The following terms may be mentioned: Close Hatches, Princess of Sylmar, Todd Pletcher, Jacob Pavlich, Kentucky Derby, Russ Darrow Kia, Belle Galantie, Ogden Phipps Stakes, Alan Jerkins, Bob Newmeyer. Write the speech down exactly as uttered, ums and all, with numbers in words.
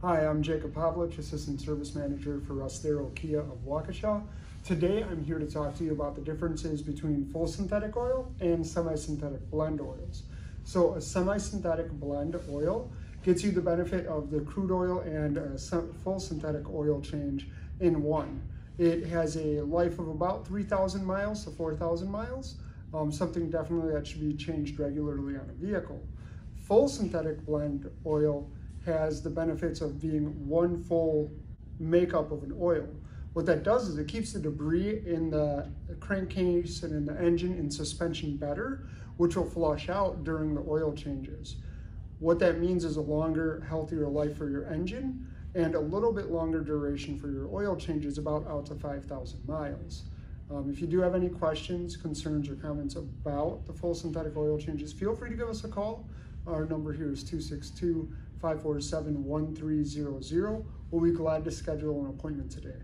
Hi, I'm Jacob Pavlich, Assistant Service Manager for Russ Darrow Kia of Waukesha. Today I'm here to talk to you about the differences between full synthetic oil and semi-synthetic blend oils. So a semi-synthetic blend oil gets you the benefit of the crude oil and a full synthetic oil change in one. It has a life of about three thousand miles to four thousand miles, um, something definitely that should be changed regularly on a vehicle. Full synthetic blend oil has the benefits of being one full makeup of an oil. What that does is it keeps the debris in the crankcase and in the engine and suspension better, which will flush out during the oil changes. What that means is a longer, healthier life for your engine and a little bit longer duration for your oil changes, about out to five thousand miles. Um, if you do have any questions, concerns, or comments about the full synthetic oil changes, feel free to give us a call. Our number here is two six two, five four seven, one three zero zero. We'll be glad to schedule an appointment today.